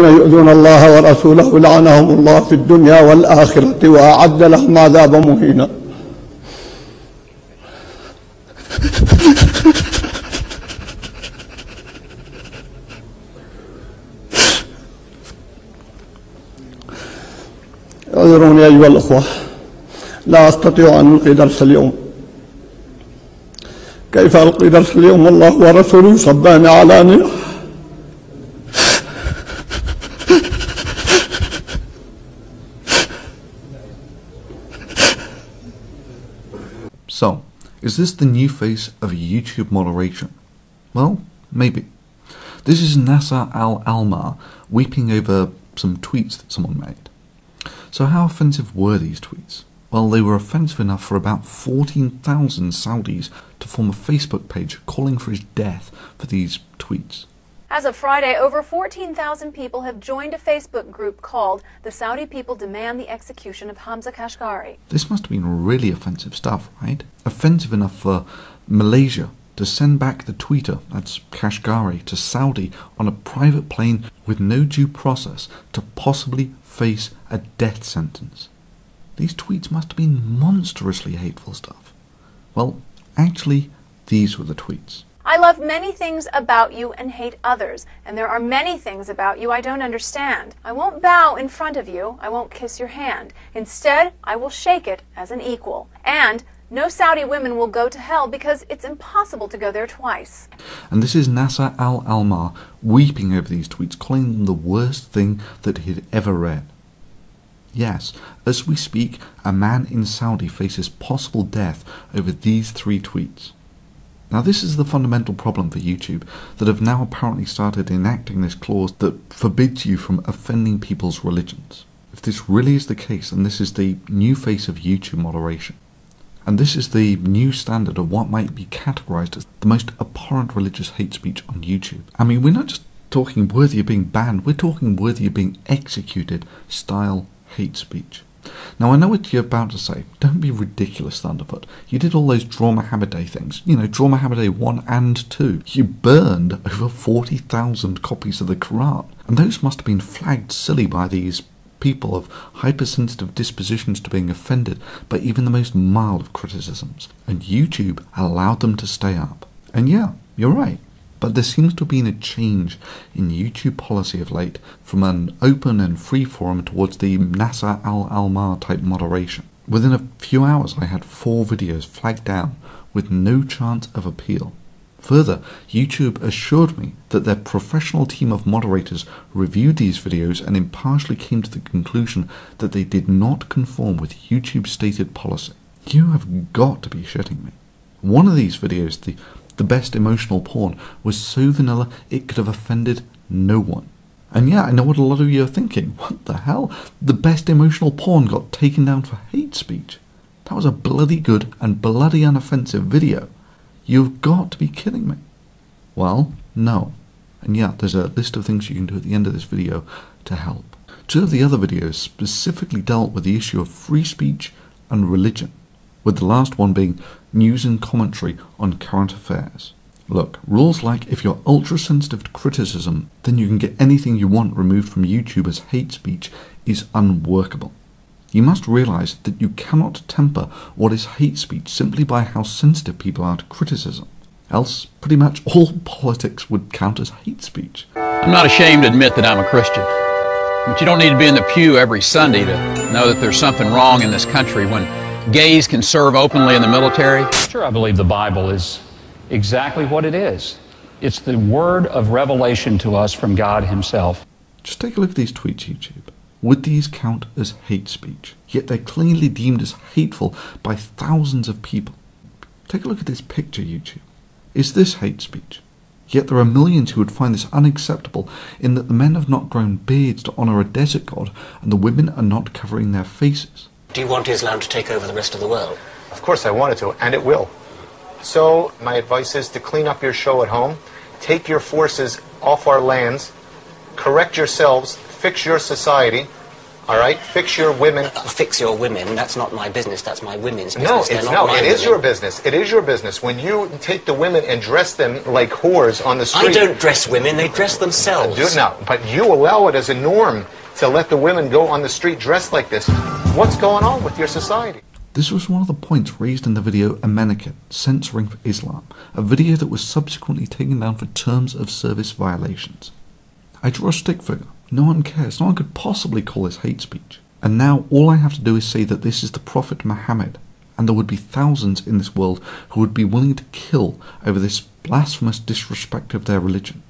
يؤذون الله ورسوله لعنهم الله في الدنيا والآخرة وأعد لهم عذابا مهينا. اعذروني أيها الأخوة، لا أستطيع أن ألقي درس اليوم. كيف ألقي درس اليوم والله ورسوله صبان علانية؟ So, is this the new face of YouTube moderation? Well, maybe. This is Nasser Al-Omar weeping over some tweets that someone made. So how offensive were these tweets? Well, they were offensive enough for about 14,000 Saudis to form a Facebook page calling for his death for these tweets. As of Friday, over 14,000 people have joined a Facebook group called The Saudi People Demand the Execution of Hamza Kashgari. This must have been really offensive stuff, right? Offensive enough for Malaysia to send back the tweeter, that's Kashgari, to Saudi on a private plane with no due process to possibly face a death sentence. These tweets must have been monstrously hateful stuff. Well, actually, these were the tweets. I love many things about you and hate others, and there are many things about you I don't understand. I won't bow in front of you, I won't kiss your hand. Instead, I will shake it as an equal. And no Saudi women will go to hell because it's impossible to go there twice. And this is Nasser Al-Omar weeping over these tweets, calling them the worst thing that he'd ever read. Yes, as we speak, a man in Saudi faces possible death over these three tweets. Now this is the fundamental problem for YouTube, that have now apparently started enacting this clause that forbids you from offending people's religions. If this really is the case, then this is the new face of YouTube moderation. And this is the new standard of what might be categorized as the most abhorrent religious hate speech on YouTube. I mean, we're not just talking worthy of being banned, we're talking worthy of being executed style hate speech. Now I know what you're about to say, don't be ridiculous Thunderfoot, you did all those Draw Mohammed Day things, you know, Draw Mohammed Day 1 and 2, you burned over 40,000 copies of the Quran, and those must have been flagged silly by these people of hypersensitive dispositions to being offended by even the most mild of criticisms, and YouTube allowed them to stay up. And yeah, you're right. But there seems to have been a change in YouTube policy of late from an open and free forum towards the Nasser Al-Omar type moderation. Within a few hours I had 4 videos flagged down with no chance of appeal. Further, YouTube assured me that their professional team of moderators reviewed these videos and impartially came to the conclusion that they did not conform with YouTube's stated policy. You have got to be shitting me. One of these videos, the best emotional porn, was so vanilla it could have offended no one. And yeah, I know what a lot of you are thinking, what the hell? The best emotional porn got taken down for hate speech. That was a bloody good and bloody unoffensive video. You've got to be kidding me. Well, no. And yeah, there's a list of things you can do at the end of this video to help. 2 of the other videos specifically dealt with the issue of free speech and religion, with the last one being news and commentary on current affairs. Look, rules like if you're ultra-sensitive to criticism, then you can get anything you want removed from YouTube as hate speech is unworkable. You must realise that you cannot temper what is hate speech simply by how sensitive people are to criticism. Else, pretty much all politics would count as hate speech. I'm not ashamed to admit that I'm a Christian, but you don't need to be in the pew every Sunday to know that there's something wrong in this country when gays can serve openly in the military. Sure, I believe the Bible is exactly what it is. It's the word of revelation to us from God himself. Just take a look at these tweets, YouTube. Would these count as hate speech? Yet they're cleanly deemed as hateful by thousands of people. Take a look at this picture, YouTube. Is this hate speech? Yet there are millions who would find this unacceptable in that the men have not grown beards to honor a desert god and the women are not covering their faces. Do you want Islam to take over the rest of the world? Of course I want it to, and it will. So my advice is to clean up your show at home, take your forces off our lands, correct yourselves, fix your society, All right, fix your women. Fix your women. That's not my business. That's my women's business. No, it's not. No, it is your business. It is your business. When you take the women and dress them like whores on the street. I don't dress women. They dress themselves. Do no, but you allow it as a norm to let the women go on the street dressed like this. What's going on with your society? This was one of the points raised in the video Amenakin, Censoring for Islam, a video that was subsequently taken down for terms of service violations. I draw a stick figure. No one cares. No one could possibly call this hate speech. And now all I have to do is say that this is the Prophet Muhammad, and there would be thousands in this world who would be willing to kill over this blasphemous disrespect of their religion.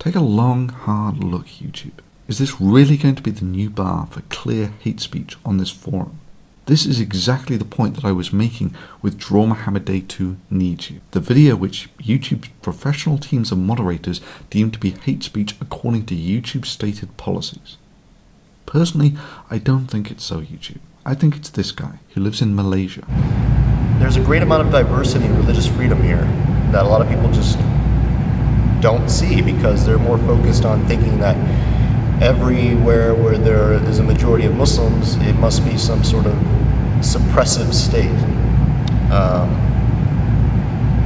Take a long, hard look, YouTube. Is this really going to be the new bar for clear hate speech on this forum? This is exactly the point that I was making with Draw Mohammed Day 2 Needs You, the video which YouTube's professional teams of moderators deemed to be hate speech according to YouTube's stated policies. Personally, I don't think it's so YouTube. I think it's this guy who lives in Malaysia. There's a great amount of diversity and religious freedom here that a lot of people just don't see because they're more focused on thinking that everywhere where there is a majority of Muslims, it must be some sort of suppressive state.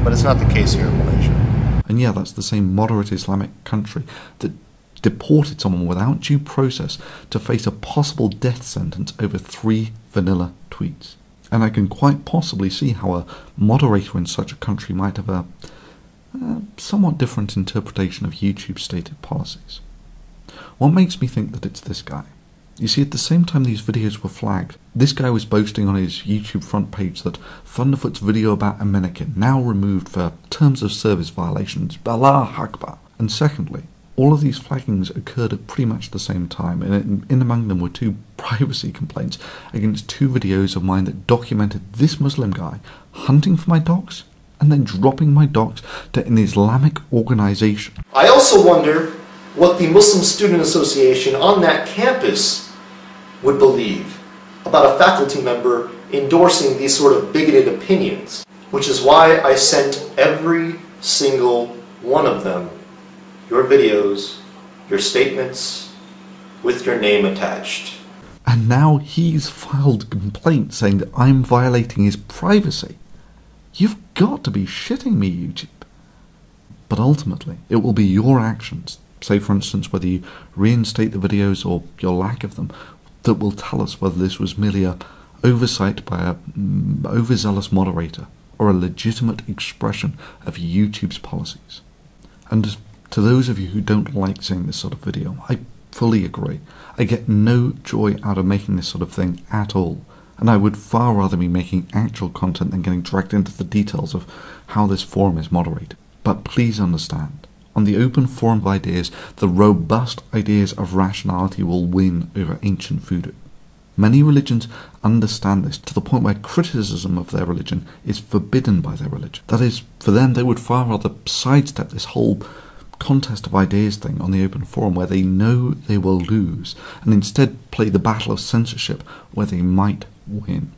But it's not the case here in Malaysia. And yeah, that's the same moderate Islamic country that deported someone without due process to face a possible death sentence over 3 vanilla tweets. And I can quite possibly see how a moderator in such a country might have a somewhat different interpretation of YouTube's stated policies. What makes me think that it's this guy? You see, at the same time these videos were flagged, this guy was boasting on his YouTube front page that Thunderfoot's video about Amenakin now removed for terms of service violations, Allahu Akbar. And secondly, all of these flaggings occurred at pretty much the same time, and in among them were 2 privacy complaints against 2 videos of mine that documented this Muslim guy hunting for my docs and then dropping my docs to an Islamic organization. I also wonder what the Muslim Student Association on that campus would believe about a faculty member endorsing these sort of bigoted opinions, which is why I sent every single one of them your videos, your statements, with your name attached. And now he's filed a complaint saying that I'm violating his privacy. You've got to be shitting me, YouTube. But ultimately, it will be your actions, say for instance whether you reinstate the videos or your lack of them, that will tell us whether this was merely an oversight by an overzealous moderator or a legitimate expression of YouTube's policies. And to those of you who don't like seeing this sort of video, I fully agree. I get no joy out of making this sort of thing at all, and I would far rather be making actual content than getting dragged into the details of how this forum is moderated. But please understand, on the open forum of ideas, the robust ideas of rationality will win over ancient voodoo. Many religions understand this to the point where criticism of their religion is forbidden by their religion. That is, for them, they would far rather sidestep this whole contest of ideas thing on the open forum where they know they will lose, and instead play the battle of censorship where they might win.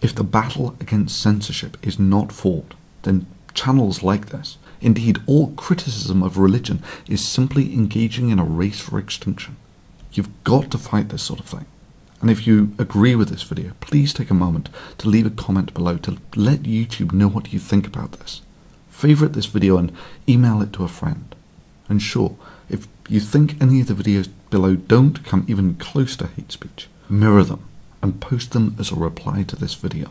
If the battle against censorship is not fought, then channels like this, indeed, all criticism of religion, is simply engaging in a race for extinction. You've got to fight this sort of thing. And if you agree with this video, please take a moment to leave a comment below to let YouTube know what you think about this. Favorite this video and email it to a friend. And sure, if you think any of the videos below don't come even close to hate speech, mirror them and post them as a reply to this video.